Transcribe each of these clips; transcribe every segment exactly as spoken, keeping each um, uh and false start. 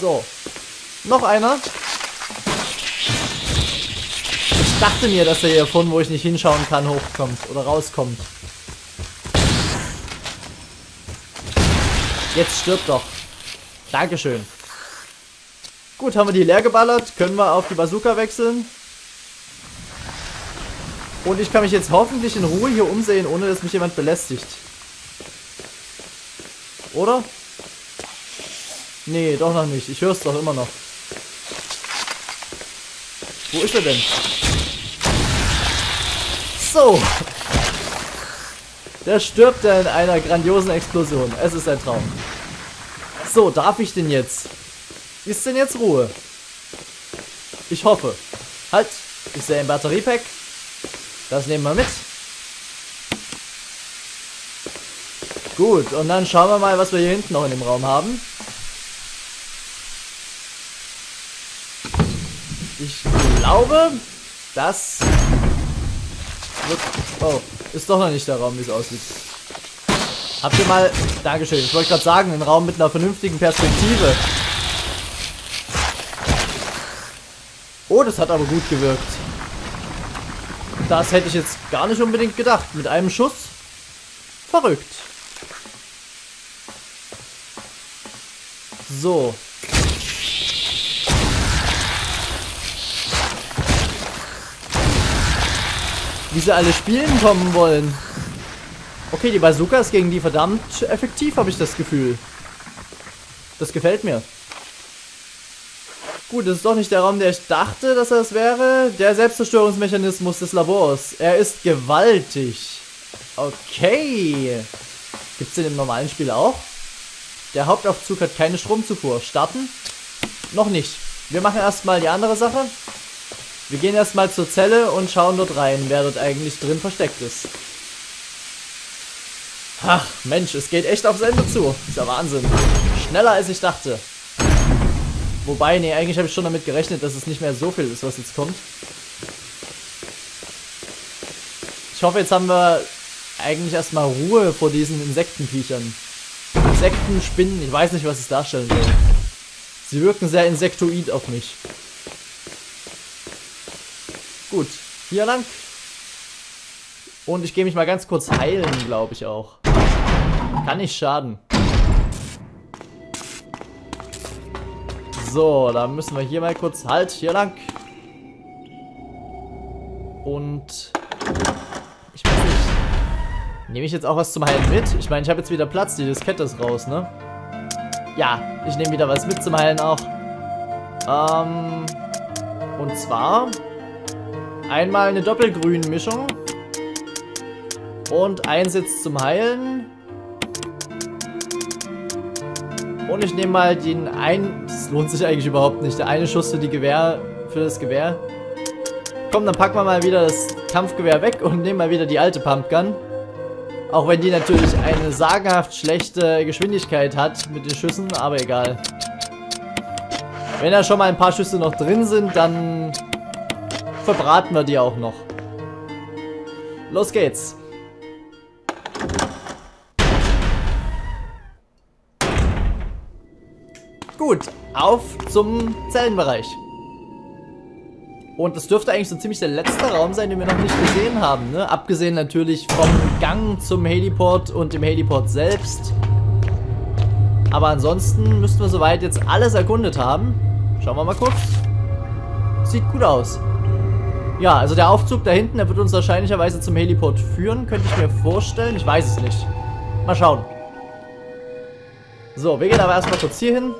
So. Noch einer. Ich dachte mir, dass er hier von, wo ich nicht hinschauen kann, hochkommt oder rauskommt. Jetzt stirbt doch. Dankeschön. Gut, haben wir die leer geballert. Können wir auf die Bazooka wechseln. Und ich kann mich jetzt hoffentlich in Ruhe hier umsehen, ohne dass mich jemand belästigt. Oder? Nee, doch noch nicht. Ich höre es doch immer noch. Wo ist er denn? So. Der stirbt ja in einer grandiosen Explosion. Es ist ein Traum. So, darf ich denn jetzt? Ist denn jetzt Ruhe? Ich hoffe. Halt. Ich sehe ein Batteriepack. Das nehmen wir mit. Gut, und dann schauen wir mal, was wir hier hinten noch in dem Raum haben. Ich glaube, das wird... Oh, ist doch noch nicht der Raum, wie es aussieht. Habt ihr mal... Dankeschön, ich wollte gerade sagen, ein Raum mit einer vernünftigen Perspektive. Oh, das hat aber gut gewirkt. Das hätte ich jetzt gar nicht unbedingt gedacht. Mit einem Schuss. Verrückt. So. Wie sie alle spielen kommen wollen. Okay, die Bazooka ist gegen die verdammt effektiv, habe ich das Gefühl. Das gefällt mir. Gut, das ist doch nicht der Raum, der ich dachte, dass das wäre. Der Selbstzerstörungsmechanismus des Labors. Er ist gewaltig. Okay. Gibt es den im normalen Spiel auch? Der Hauptaufzug hat keine Stromzufuhr. Starten? Noch nicht. Wir machen erstmal die andere Sache. Wir gehen erstmal zur Zelle und schauen dort rein, wer dort eigentlich drin versteckt ist. Ach, Mensch, es geht echt aufs Ende zu. Ist ja Wahnsinn. Schneller als ich dachte. Wobei, nee, eigentlich habe ich schon damit gerechnet, dass es nicht mehr so viel ist, was jetzt kommt. Ich hoffe, jetzt haben wir eigentlich erstmal Ruhe vor diesen Insektenviechern. Insekten, Spinnen, ich weiß nicht, was es darstellen soll. Sie wirken sehr insektoid auf mich. Gut, hier lang. Und ich gehe mich mal ganz kurz heilen, glaube ich auch. Kann nicht schaden. So, dann müssen wir hier mal kurz... Halt, hier lang. Und... Ich weiß nicht. Nehme ich jetzt auch was zum Heilen mit? Ich meine, ich habe jetzt wieder Platz, die Diskette ist raus, ne? Ja, ich nehme wieder was mit zum Heilen auch. Ähm... Und zwar... Einmal eine Doppelgrün-Mischung. Und eins jetzt zum Heilen. Und ich nehme mal den einen... Das lohnt sich eigentlich überhaupt nicht. Der eine Schuss für die Gewehr... Für das Gewehr. Komm, dann packen wir mal wieder das Kampfgewehr weg und nehmen mal wieder die alte Pumpgun. Auch wenn die natürlich eine sagenhaft schlechte Geschwindigkeit hat mit den Schüssen, aber egal. Wenn da schon mal ein paar Schüsse noch drin sind, dann... verbraten wir die auch noch. Los geht's. Gut, auf zum Zellenbereich. Und das dürfte eigentlich so ziemlich der letzte Raum sein, den wir noch nicht gesehen haben, ne? Abgesehen natürlich vom Gang zum Heliport und dem Heliport selbst. Aber ansonsten müssten wir soweit jetzt alles erkundet haben. Schauen wir mal kurz. Sieht gut aus. Ja, also der Aufzug da hinten, der wird uns wahrscheinlicherweise zum Heliport führen, könnte ich mir vorstellen. Ich weiß es nicht. Mal schauen. So, wir gehen aber erstmal kurz hier hin.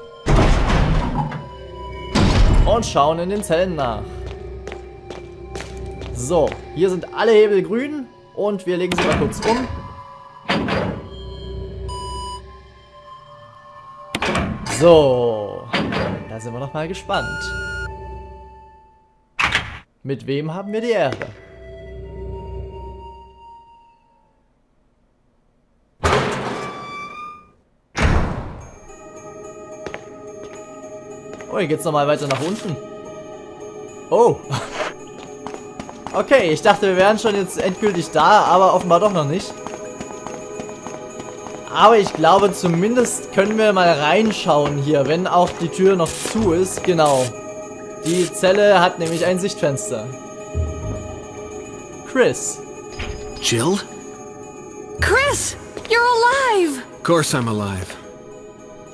Und schauen in den Zellen nach. So, hier sind alle Hebel grün. Und wir legen sie mal kurz um. So, da sind wir noch mal gespannt. Mit wem haben wir die Ehre? Oh, hier geht's nochmal weiter nach unten. Oh. Okay, ich dachte, wir wären schon jetzt endgültig da, aber offenbar doch noch nicht. Aber ich glaube, zumindest können wir mal reinschauen hier, wenn auch die Tür noch zu ist. Genau. Die Zelle hat nämlich ein Sichtfenster. Chris. Jill? Chris, you're alive! Of course I'm alive.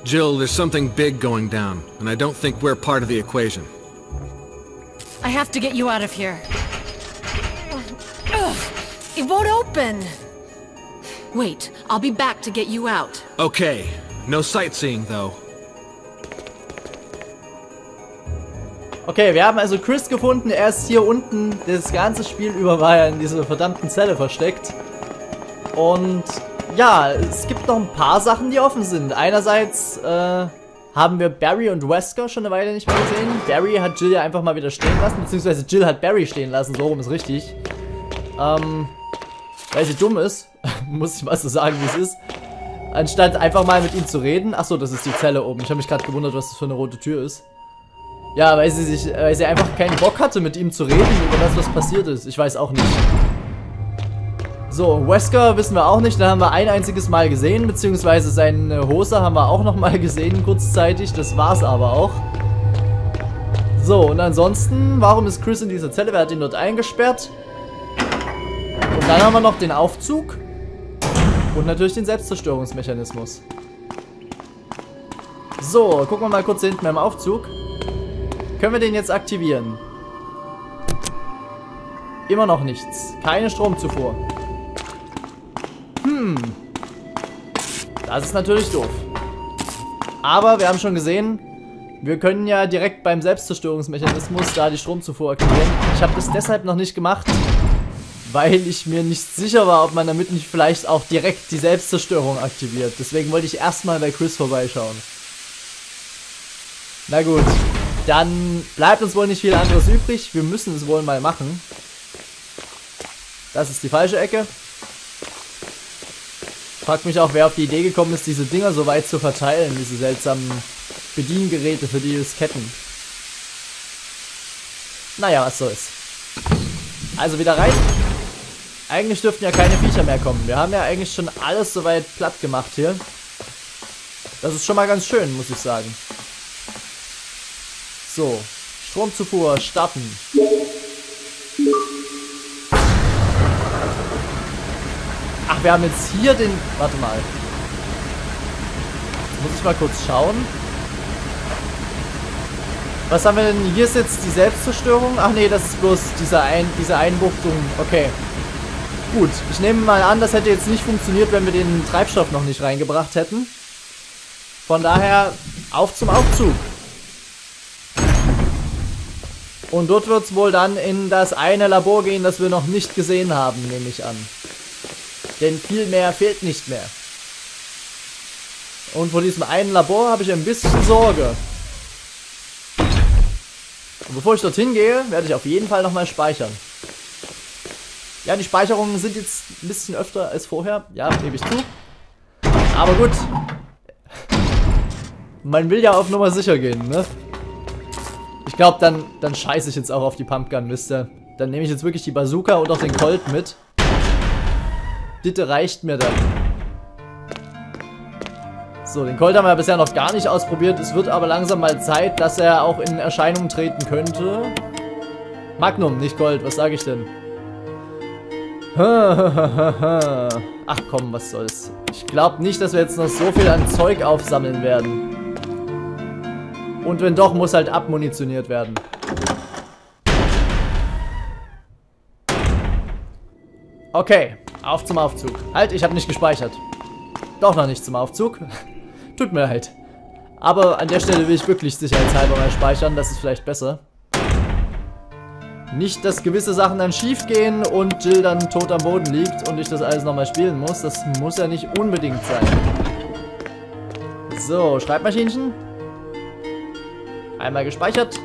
Jill, there's something big going down, and I don't think we're part of the equation. I have to get you out of here. Ugh, it won't open. Wait, I'll be back to get you out. Okay, no sightseeing though. Okay, wir haben also Chris gefunden. Er ist hier unten. Das ganze Spiel über war er in dieser verdammten Zelle versteckt. Und ja, es gibt noch ein paar Sachen, die offen sind. Einerseits äh, haben wir Barry und Wesker schon eine Weile nicht mehr gesehen. Barry hat Jill ja einfach mal wieder stehen lassen, beziehungsweise Jill hat Barry stehen lassen. So rum ist richtig. Ähm, weil sie dumm ist, muss ich mal so sagen, wie es ist. Anstatt einfach mal mit ihm zu reden. Achso, das ist die Zelle oben. Ich habe mich gerade gewundert, was das für eine rote Tür ist. Ja, weil sie sich, weil sie einfach keinen Bock hatte, mit ihm zu reden über das, was passiert ist. Ich weiß auch nicht. So, Wesker wissen wir auch nicht. Da haben wir ein einziges Mal gesehen, beziehungsweise seine Hose haben wir auch nochmal gesehen, kurzzeitig. Das war's aber auch. So, und ansonsten, warum ist Chris in dieser Zelle? Wer hat ihn dort eingesperrt? Und dann haben wir noch den Aufzug. Und natürlich den Selbstzerstörungsmechanismus. So, gucken wir mal kurz hinten beim Aufzug. Können wir den jetzt aktivieren? Immer noch nichts. Keine Stromzufuhr. Hm. Das ist natürlich doof. Aber wir haben schon gesehen, wir können ja direkt beim Selbstzerstörungsmechanismus da die Stromzufuhr aktivieren. Ich habe das deshalb noch nicht gemacht, weil ich mir nicht sicher war, ob man damit nicht vielleicht auch direkt die Selbstzerstörung aktiviert. Deswegen wollte ich erstmal bei Chris vorbeischauen. Na gut. Dann bleibt uns wohl nicht viel anderes übrig. Wir müssen es wohl mal machen. Das ist die falsche Ecke. Fragt mich auch, wer auf die Idee gekommen ist, diese Dinger so weit zu verteilen. Diese seltsamen Bediengeräte für die Disketten. Naja, was soll's. Also wieder rein. Eigentlich dürften ja keine Viecher mehr kommen. Wir haben ja eigentlich schon alles so weit platt gemacht hier. Das ist schon mal ganz schön, muss ich sagen. So, Stromzufuhr starten. Ach, wir haben jetzt hier den... Warte mal. Jetzt muss ich mal kurz schauen. Was haben wir denn? Hier ist jetzt die Selbstzerstörung. Ach nee, das ist bloß diese, Ein diese Einbuchtung. Okay. Gut, ich nehme mal an, das hätte jetzt nicht funktioniert, wenn wir den Treibstoff noch nicht reingebracht hätten. Von daher, auf zum Aufzug. Und dort wird es wohl dann in das eine Labor gehen, das wir noch nicht gesehen haben, nehme ich an. Denn viel mehr fehlt nicht mehr. Und vor diesem einen Labor habe ich ein bisschen Sorge. Und bevor ich dorthin gehe, werde ich auf jeden Fall nochmal speichern. Ja, die Speicherungen sind jetzt ein bisschen öfter als vorher. Ja, gebe ich zu. Aber gut. Man will ja auf Nummer sicher gehen, ne? Ich glaube, dann, dann scheiße ich jetzt auch auf die Pumpgun, wisst ihr. Dann nehme ich jetzt wirklich die Bazooka und auch den Colt mit. Bitte reicht mir dann. So, den Colt haben wir bisher noch gar nicht ausprobiert. Es wird aber langsam mal Zeit, dass er auch in Erscheinung treten könnte. Magnum, nicht Colt, was sage ich denn? Ach komm, was soll's. Ich glaube nicht, dass wir jetzt noch so viel an Zeug aufsammeln werden. Und wenn doch, muss halt abmunitioniert werden. Okay, auf zum Aufzug. Halt, ich habe nicht gespeichert. Doch noch nicht zum Aufzug. Tut mir leid. Aber an der Stelle will ich wirklich sicherheitshalber mal speichern, das ist vielleicht besser. Nicht, dass gewisse Sachen dann schief gehen und Jill dann tot am Boden liegt und ich das alles nochmal spielen muss. Das muss ja nicht unbedingt sein. So, Schreibmaschinchen. Einmal gespeichert.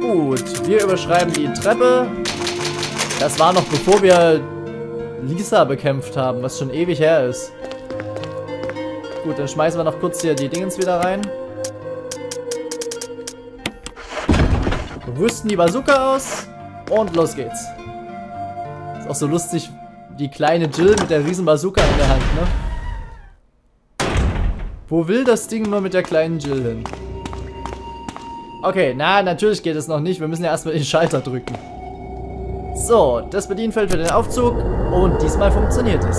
Gut, wir überschreiben die Treppe. Das war noch bevor wir Lisa bekämpft haben, was schon ewig her ist. Gut, dann schmeißen wir noch kurz hier die Dingens wieder rein. Wir rüsten die Bazooka aus und los geht's. Ist auch so lustig, die kleine Jill mit der riesen Bazooka in der Hand, ne? Wo will das Ding nur mit der kleinen Jill hin? Okay, na, natürlich geht es noch nicht. Wir müssen ja erstmal den Schalter drücken. So, das Bedienfeld für den Aufzug. Und diesmal funktioniert es.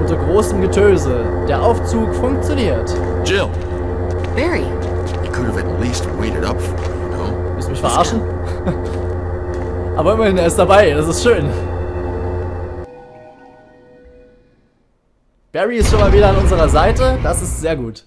Unter großem Getöse. Der Aufzug funktioniert. Jill! Barry! You could have at least waited up for me, you know? Willst du mich verarschen? Aber immerhin, er ist dabei. Das ist schön. Barry ist schon mal wieder an unserer Seite. Das ist sehr gut.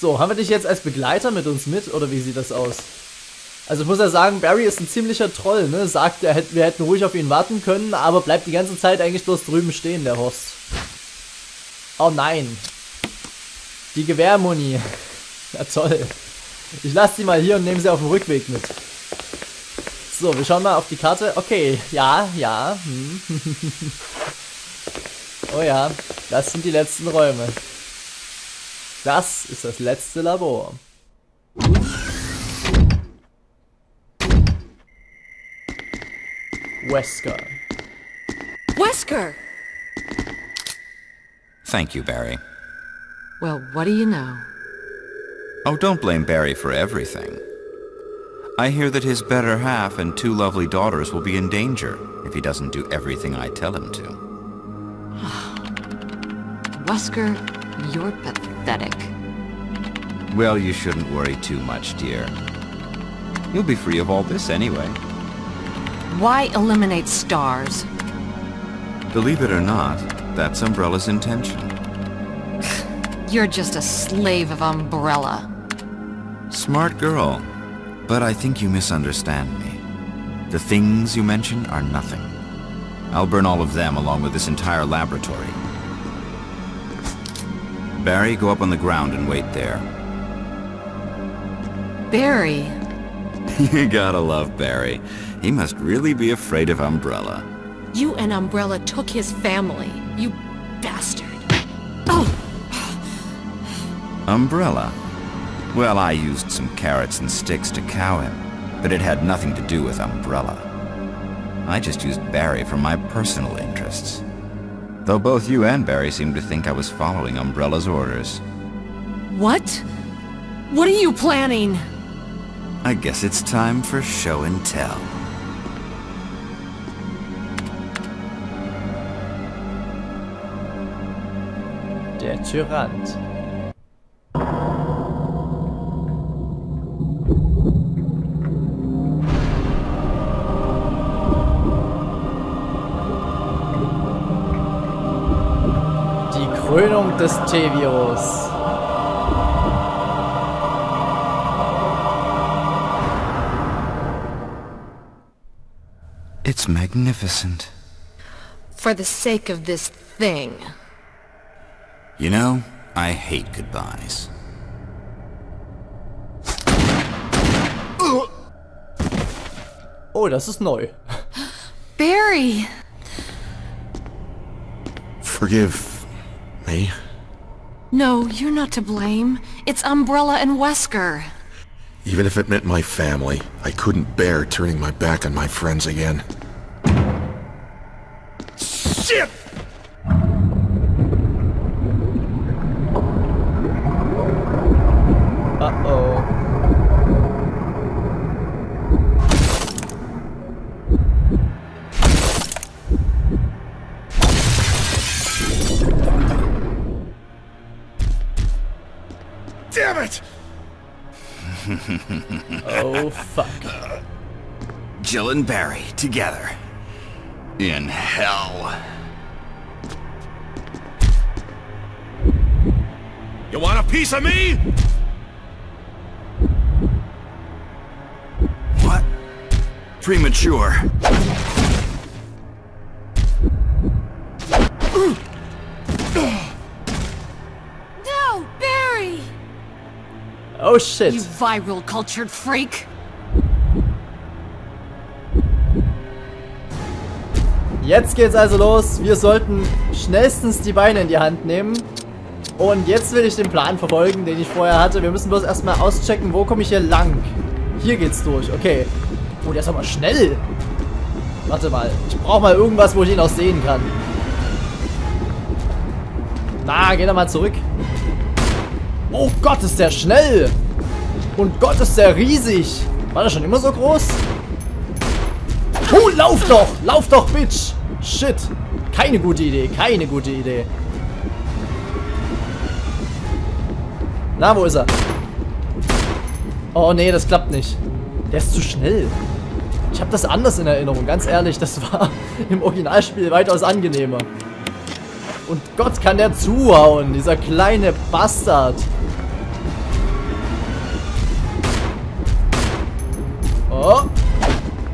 So, haben wir dich jetzt als Begleiter mit uns mit, oder wie sieht das aus? Also ich muss ja sagen, Barry ist ein ziemlicher Troll, ne? Sagt, er hätte, wir hätten ruhig auf ihn warten können, aber bleibt die ganze Zeit eigentlich bloß drüben stehen, der Horst. Oh nein. Die Gewehrmuni. Ja toll. Ich lasse die mal hier und nehme sie auf dem Rückweg mit. So, wir schauen mal auf die Karte. Okay, ja, ja. Hm. Oh ja, das sind die letzten Räume. Das ist das letzte Labor. Wesker. Wesker! Thank you, Barry. Well, what do you know? Oh, don't blame Barry for everything. I hear that his better half and two lovely daughters will be in danger if he doesn't do everything I tell him to. Wesker... You're pathetic. Well, you shouldn't worry too much, dear. You'll be free of all this anyway. Why eliminate stars? Believe it or not, that's Umbrella's intention. You're just a slave of Umbrella. Smart girl. But I think you misunderstand me. The things you mention are nothing. I'll burn all of them along with this entire laboratory. Barry, go up on the ground and wait there. Barry? You gotta love Barry. He must really be afraid of Umbrella. You and Umbrella took his family, you bastard. Oh! Umbrella? Well, I used some carrots and sticks to cow him, but it had nothing to do with Umbrella. I just used Barry for my personal interests. Though both you and Barry seem to think I was following Umbrella's orders. What? What are you planning? I guess it's time for show and tell. Der Tyrant. Krönung des T-Virus. It's magnificent. For the sake of this thing. You know, I hate goodbyes. Oh, das ist neu. Barry. Forgive. No, you're not to blame. It's Umbrella and Wesker. Even if it meant my family, I couldn't bear turning my back on my friends again. Shit! Oh, fuck. Jill and Barry, together. In hell. You want a piece of me? What? Premature. Oh shit. You viral cultured freak. Jetzt geht's also los. Wir sollten schnellstens die Beine in die Hand nehmen. Und jetzt will ich den Plan verfolgen, den ich vorher hatte. Wir müssen bloß erstmal auschecken, wo komme ich hier lang. Hier geht's durch, okay. Oh, der ist aber schnell. Warte mal, ich brauche mal irgendwas, wo ich ihn auch sehen kann. Na, geh doch mal zurück. Oh Gott, ist der schnell. Und Gott, ist der riesig. War der schon immer so groß? Oh, lauf doch, lauf doch, Bitch. Shit, keine gute Idee, keine gute Idee. Na, wo ist er? Oh, nee, das klappt nicht. Der ist zu schnell. Ich habe das anders in Erinnerung, ganz ehrlich. Das war im Originalspiel weitaus angenehmer. Und Gott, kann der zuhauen, dieser kleine Bastard. Oh.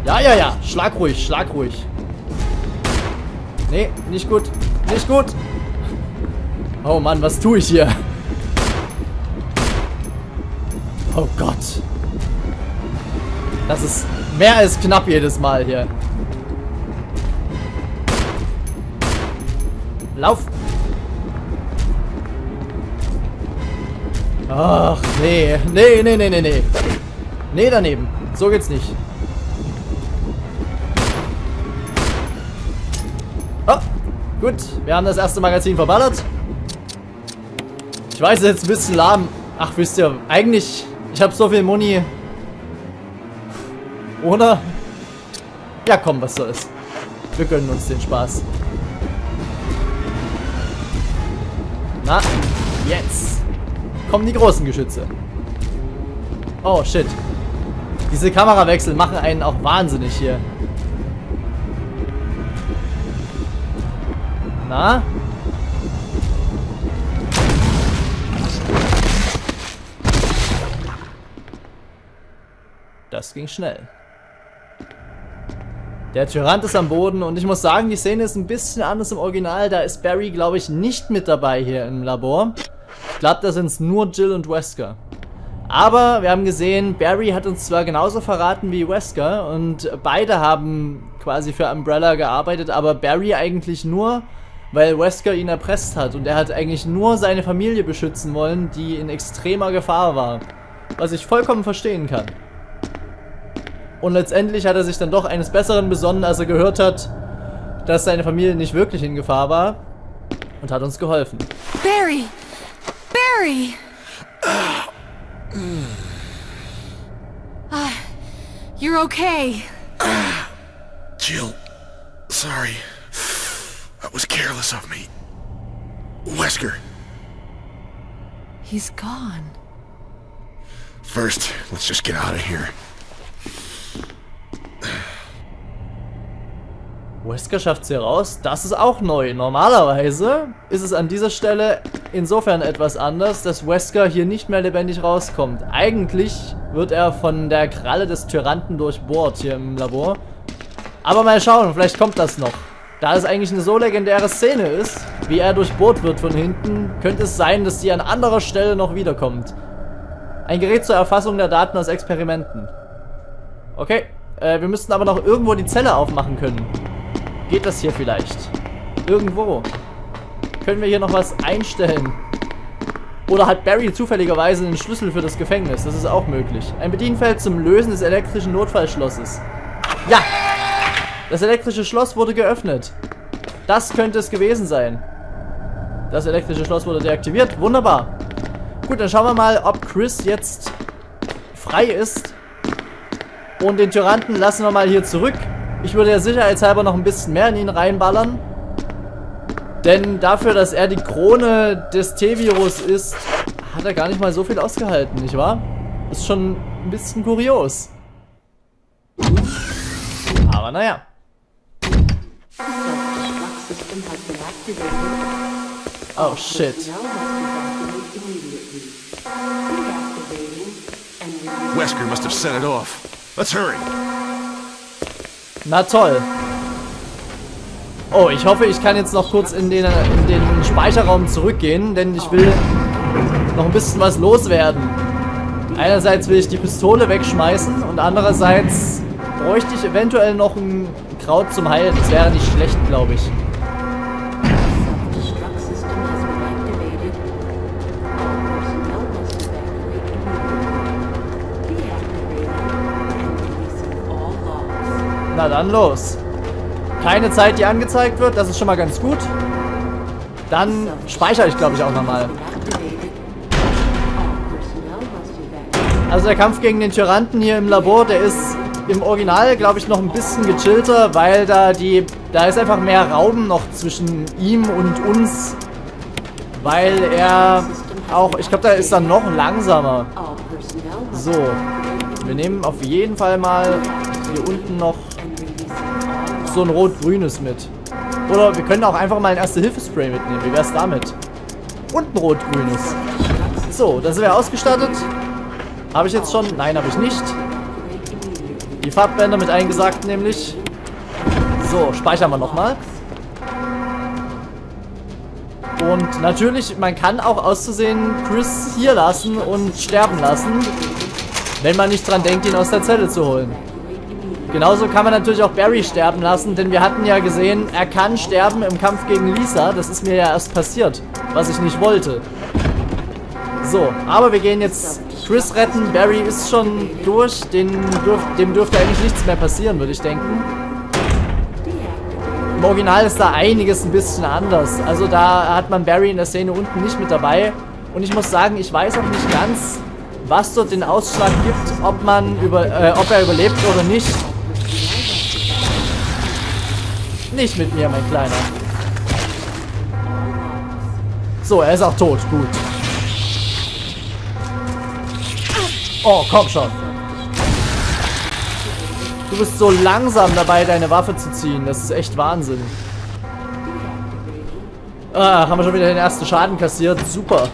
Ja, ja, ja. Schlag ruhig, schlag ruhig. Nee, nicht gut. Nicht gut. Oh Mann, was tue ich hier? Oh Gott. Das ist mehr als knapp jedes Mal hier. Lauf. Ach, nee. Nee, nee, nee, nee, nee. Nee, daneben. So geht's nicht. Oh, gut. Wir haben das erste Magazin verballert. Ich weiß, jetzt ein bisschen lahm. Ach, wisst ihr, eigentlich... Ich habe so viel Muni. Oder? Ja, komm, was soll's. Wir gönnen uns den Spaß. Na, jetzt. Kommen die großen Geschütze. Oh, shit. Diese Kamerawechsel machen einen auch wahnsinnig hier. Na? Das ging schnell. Der Tyrant ist am Boden und ich muss sagen, die Szene ist ein bisschen anders im Original. Da ist Barry, glaube ich, nicht mit dabei hier im Labor. Ich glaube, da sind es nur Jill und Wesker. Aber wir haben gesehen, Barry hat uns zwar genauso verraten wie Wesker und beide haben quasi für Umbrella gearbeitet, aber Barry eigentlich nur, weil Wesker ihn erpresst hat und er hat eigentlich nur seine Familie beschützen wollen, die in extremer Gefahr war. Was ich vollkommen verstehen kann. Und letztendlich hat er sich dann doch eines Besseren besonnen, als er gehört hat, dass seine Familie nicht wirklich in Gefahr war und hat uns geholfen. Barry! Barry! Uh, you're okay. Uh, Jill, sorry. That was careless of me. Wesker. He's gone. First, let's just get out of here. Wesker schafft es hier raus. Das ist auch neu. Normalerweise ist es an dieser Stelle insofern etwas anders, dass Wesker hier nicht mehr lebendig rauskommt. Eigentlich wird er von der Kralle des Tyranten durchbohrt hier im Labor. Aber mal schauen, vielleicht kommt das noch. Da es eigentlich eine so legendäre Szene ist, wie er durchbohrt wird von hinten, könnte es sein, dass sie an anderer Stelle noch wiederkommt. Ein Gerät zur Erfassung der Daten aus Experimenten. Okay, äh, wir müssten aber noch irgendwo die Zelle aufmachen können. Geht das hier vielleicht? Irgendwo. Können wir hier noch was einstellen? Oder hat Barry zufälligerweise einen Schlüssel für das Gefängnis? Das ist auch möglich. Ein Bedienfeld zum Lösen des elektrischen Notfallschlosses. Ja! Das elektrische Schloss wurde geöffnet. Das könnte es gewesen sein. Das elektrische Schloss wurde deaktiviert. Wunderbar. Gut, dann schauen wir mal, ob Chris jetzt frei ist. Und den Tyranten lassen wir mal hier zurück. Ich würde ja sicherheitshalber noch ein bisschen mehr in ihn reinballern. Denn dafür, dass er die Krone des T-Virus ist, hat er gar nicht mal so viel ausgehalten, nicht wahr? Ist schon ein bisschen kurios. Aber naja. Oh shit. Wesker must have set it off. Let's hurry. Na toll. Oh, ich hoffe, ich kann jetzt noch kurz in den, in den Speicherraum zurückgehen, denn ich will noch ein bisschen was loswerden. Einerseits will ich die Pistole wegschmeißen und andererseits bräuchte ich eventuell noch ein Kraut zum Heilen. Das wäre nicht schlecht, glaube ich. Na dann los. Keine Zeit, die angezeigt wird. Das ist schon mal ganz gut. Dann speichere ich, glaube ich, auch nochmal. Also der Kampf gegen den Tyranten hier im Labor, der ist im Original, glaube ich, noch ein bisschen gechillter, weil da die, da ist einfach mehr Raum noch zwischen ihm und uns, weil er auch, ich glaube, da ist dann noch langsamer. So, wir nehmen auf jeden Fall mal hier unten noch so ein rot-grünes mit. Oder wir können auch einfach mal ein Erste-Hilfe-Spray mitnehmen. Wie wär's damit? Und ein rot-grünes. So, da sind wir ausgestattet. Habe ich jetzt schon? Nein, habe ich nicht. Die Farbbänder mit eingesagt nämlich. So, speichern wir nochmal. Und natürlich, man kann auch auszusehen Chris hier lassen und sterben lassen, wenn man nicht dran denkt, ihn aus der Zelle zu holen. Genauso kann man natürlich auch Barry sterben lassen, denn wir hatten ja gesehen, er kann sterben im Kampf gegen Lisa. Das ist mir ja erst passiert, was ich nicht wollte. So, aber wir gehen jetzt Chris retten. Barry ist schon durch. Den dürf, dem dürfte eigentlich nichts mehr passieren, würde ich denken. Im Original ist da einiges ein bisschen anders. Also da hat man Barry in der Szene unten nicht mit dabei. Und ich muss sagen, ich weiß auch nicht ganz, was dort den Ausschlag gibt, ob, man über, äh, ob er überlebt oder nicht. Nicht mit mir, mein Kleiner. So, er ist auch tot. Gut. Oh, komm schon. Du bist so langsam dabei, deine Waffe zu ziehen. Das ist echt Wahnsinn. Ah, haben wir schon wieder den ersten Schaden kassiert. Super.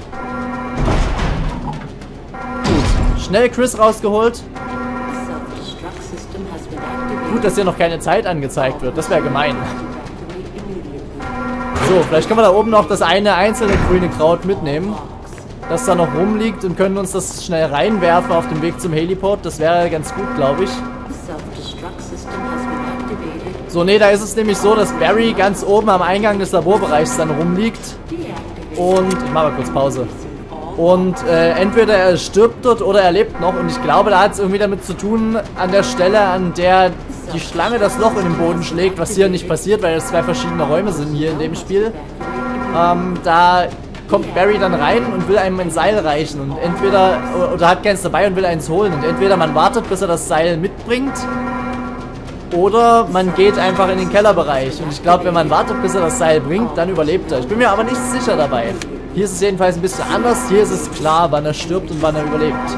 Gut. Schnell Chris rausgeholt. Gut, dass hier noch keine Zeit angezeigt wird. Das wäre gemein. So, vielleicht können wir da oben noch das eine einzelne grüne Kraut mitnehmen, das da noch rumliegt, und können uns das schnell reinwerfen auf dem Weg zum Heliport. Das wäre ganz gut, glaube ich. So, nee, da ist es nämlich so, dass Barry ganz oben am Eingang des Laborbereichs dann rumliegt. Und ich mache mal kurz Pause. Und äh, entweder er stirbt dort oder er lebt noch. Und ich glaube, da hat es irgendwie damit zu tun, an der Stelle, an der die Schlange das Loch in den Boden schlägt, was hier nicht passiert, weil es zwei verschiedene Räume sind hier in dem Spiel. Ähm, da kommt Barry dann rein und will einem ein Seil reichen und entweder, oder hat keins dabei und will eins holen, und entweder man wartet, bis er das Seil mitbringt, oder man geht einfach in den Kellerbereich. Und ich glaube, wenn man wartet, bis er das Seil bringt, dann überlebt er. Ich bin mir aber nicht sicher dabei. Hier ist es jedenfalls ein bisschen anders. Hier ist es klar, wann er stirbt und wann er überlebt.